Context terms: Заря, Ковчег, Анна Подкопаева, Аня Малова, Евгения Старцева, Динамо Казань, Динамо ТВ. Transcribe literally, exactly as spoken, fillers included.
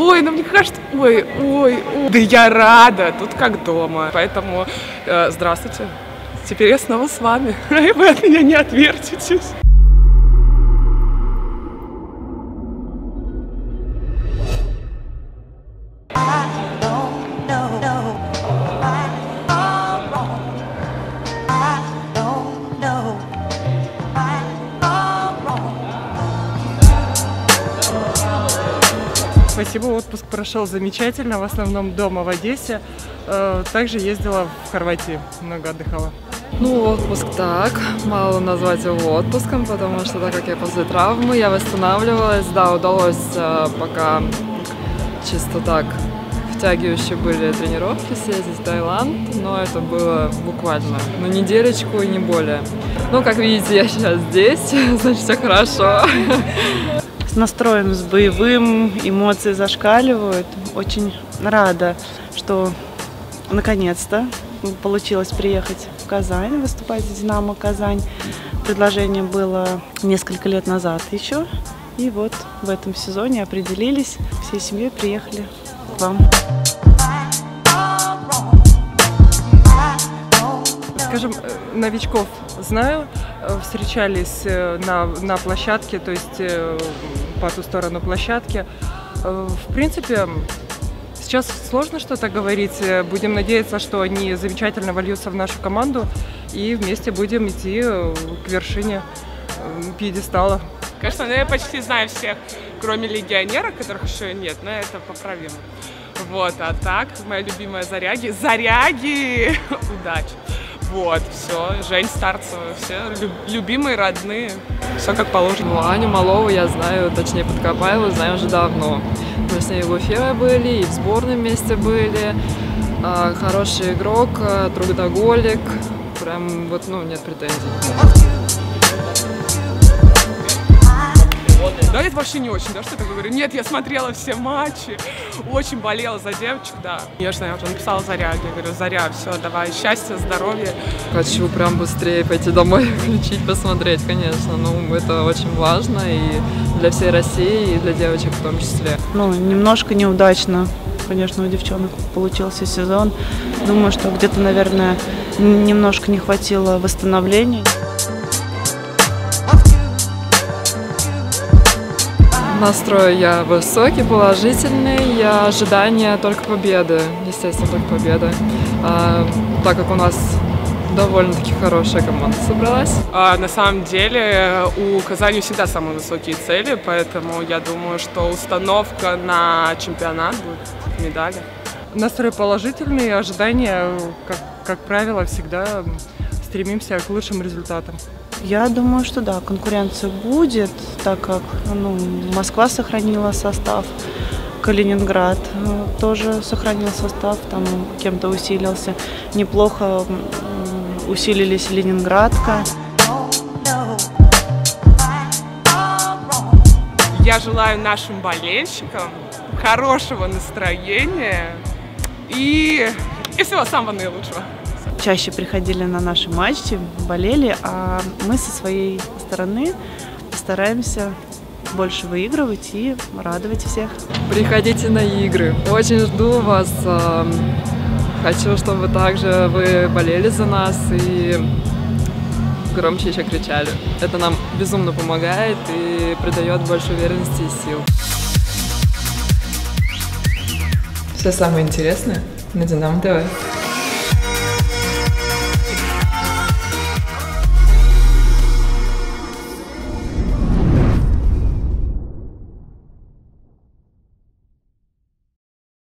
Ой, ну мне кажется, ой, ой, ой. Да я рада, тут как дома. Поэтому э, здравствуйте. Теперь я снова с вами. И вы от меня не отвертитесь. Спасибо, отпуск прошел замечательно, в основном дома, в Одессе. Также ездила в Хорватии, много отдыхала. Ну, отпуск так, мало назвать его отпуском, потому что, так как я после травмы, я восстанавливалась. Да, удалось пока чисто так, втягивающие были тренировки, съездить в Таиланд, но это было буквально, ну, недельку и не более. Ну, как видите, я сейчас здесь, значит, все хорошо. С настроем, с боевым, эмоции зашкаливают. Очень рада, что наконец-то получилось приехать в Казань, выступать за «Динамо Казань». Предложение было несколько лет назад еще. И вот в этом сезоне определились, всей семьей приехали к вам. Скажем, новичков знаю, встречались на, на площадке, то есть по ту сторону площадки. В принципе, сейчас сложно что-то говорить. Будем надеяться, что они замечательно вольются в нашу команду и вместе будем идти к вершине пьедестала. Конечно, я почти знаю всех, кроме легионеров, которых еще нет, но это поправимо. Вот, а так, моя любимая Заряги. Заряги! Удачи! Вот, все, Жень Старцева, все люб, любимые, родные, все как положено. Ну, Аню Малову я знаю, точнее Подкопаеву, знаю уже давно. Мы с ней в Уфе были, и в сборной вместе были. А, хороший игрок, трудоголик, прям вот, ну, нет претензий. Да, это вообще не очень, да, что я говорю? Нет, я смотрела все матчи, очень болела за девочек, да. Конечно, я уже написала Заря, я говорю, Заря, все, давай, счастья, здоровья. Хочу прям быстрее пойти домой, включить, посмотреть, конечно. Ну, это очень важно и для всей России, и для девочек в том числе. Ну, немножко неудачно, конечно, у девчонок получился сезон. Думаю, что где-то, наверное, немножко не хватило восстановления. Настрой я высокий, положительный, я ожидание только победы, естественно, только победы, а, так как у нас довольно-таки хорошая команда собралась. А, на самом деле у Казани всегда самые высокие цели, поэтому я думаю, что установка на чемпионат будет, медали. Настрой положительный, ожидания, как, как правило, всегда стремимся к лучшим результатам. Я думаю, что да, конкуренция будет, так как ну, Москва сохранила состав, Калининград тоже сохранил состав, там кем-то усилился. Неплохо усилились Ленинградка. Я желаю нашим болельщикам хорошего настроения и, и всего самого наилучшего. Чаще приходили на наши матчи, болели, а мы со своей стороны стараемся больше выигрывать и радовать всех. Приходите на игры. Очень жду вас. Хочу, чтобы также вы болели за нас и громче еще кричали. Это нам безумно помогает и придает больше уверенности и сил. Все самое интересное на Динамо ТВ.